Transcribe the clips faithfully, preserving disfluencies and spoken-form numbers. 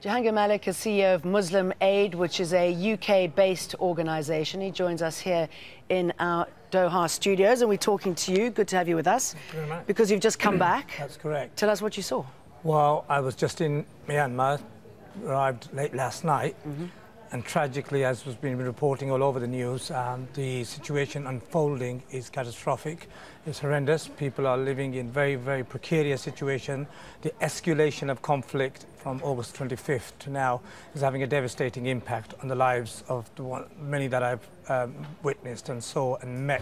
Jahangir Malik is C E O of Muslim Aid, which is a U K-based organisation. He joins us here in our Doha studios, and we're talking to you. Good to have you with us. Thank you very much. Because you've just come back. That's correct. Tell us what you saw. Well, I was just in Myanmar, arrived late last night, mm-hmm. and tragically, as has been reporting all over the news, um, the situation unfolding is catastrophic. It's horrendous. People are living in very, very precarious situation. The escalation of conflict from August twenty-fifth to now is having a devastating impact on the lives of the one, many that I've um, witnessed and saw and met.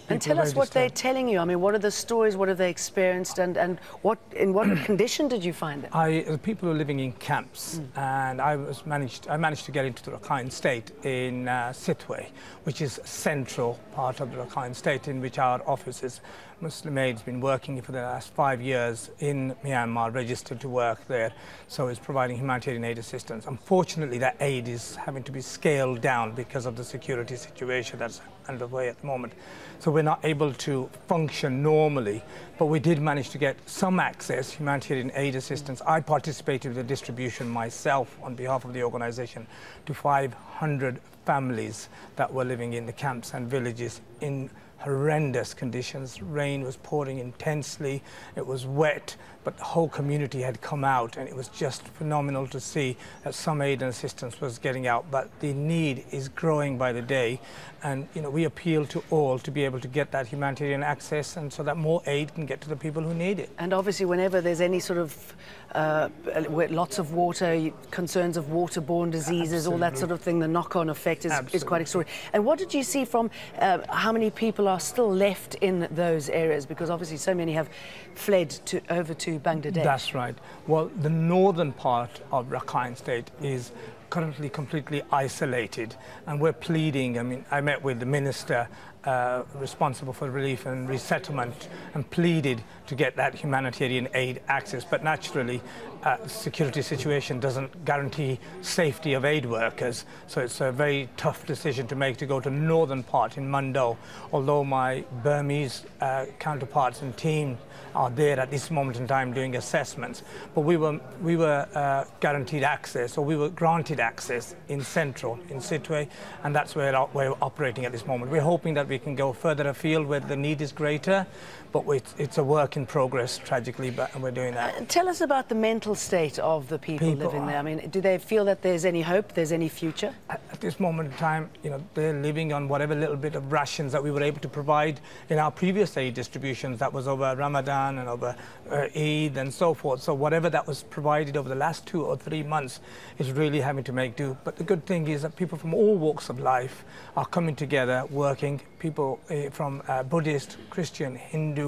People and tell us what they're telling you. I mean, what are the stories? What have they experienced? And, and what in what condition did you find them? I, the people are living in camps, mm. and I was managed. I managed to get into the Rakhine State in uh, Sittwe, which is a central part of the Rakhine State, in which our office is. Muslim Aid's been working for the last five years in Myanmar, registered to work there, so it's providing humanitarian aid assistance. Unfortunately, that aid is having to be scaled down because of the security situation that's underway at the moment. So we're not able to function normally, but we did manage to get some access, humanitarian aid assistance. I participated in the distribution myself on behalf of the organisation to five hundred families that were living in the camps and villages in horrendous conditions. Rain was pouring intensely, it was wet, but the whole community had come out, and it was just phenomenal to see that some aid and assistance was getting out. But the need is growing by the day, and you know, we appeal to all to be able to get that humanitarian access, and so that more aid can get to the people who need it. And obviously, whenever there's any sort of uh, lots of water, concerns of waterborne diseases, absolutely. All that sort of thing, the knock-on effect is, is quite extraordinary. And what did you see from uh, how many people are still left in those areas, because obviously so many have fled to over to Bangladesh? That's right. Well, the northern part of Rakhine State is currently completely isolated, and we're pleading. I mean, I met with the minister uh, responsible for relief and resettlement and pleaded to get that humanitarian aid access, but naturally uh, the security situation doesn't guarantee safety of aid workers, so it's a very tough decision to make to go to the northern part in Mundo, although my Burmese uh, counterparts and team are there at this moment in time doing assessments. But we were, we were uh, guaranteed access, or we were granted access in central, in Sittwe, and that's where we're operating at this moment. We're hoping that we can go further afield where the need is greater, but it's a work in progress, tragically, but we're doing that. Uh, tell us about the mental state of the people, people living are, there. I mean, do they feel that there's any hope, there's any future? At, at this moment in time, you know, they're living on whatever little bit of rations that we were able to provide in our previous aid distributions. That was over Ramadan and over uh, Eid and so forth. So whatever that was provided over the last two or three months is really having to make do. But the good thing is that people from all walks of life are coming together, working. People uh, from uh, Buddhist, Christian, Hindu,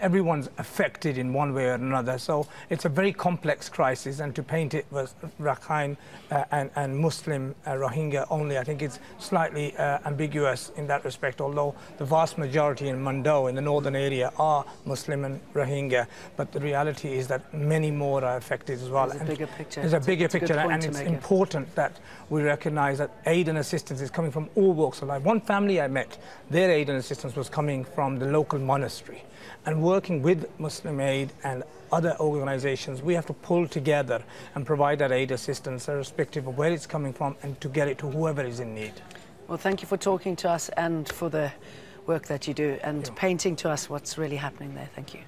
everyone's affected in one way or another. So it's a very complex crisis, and to paint it was Rakhine uh, and, and Muslim uh, Rohingya only, I think it's slightly uh, ambiguous in that respect, although the vast majority in Mundo, in the northern area, are Muslim and Rohingya. But the reality is that many more are affected as well. There's a bigger picture. There's a bigger picture, and it's important that we recognise that aid and assistance is coming from all walks of life. One family I met, their aid and assistance was coming from the local monastery, and working with Muslim Aid and other organisations, we have to pull together and provide that aid assistance irrespective of where it's coming from, and to get it to whoever is in need. Well, thank you for talking to us and for the work that you do, and yeah. painting to us what's really happening there. Thank you.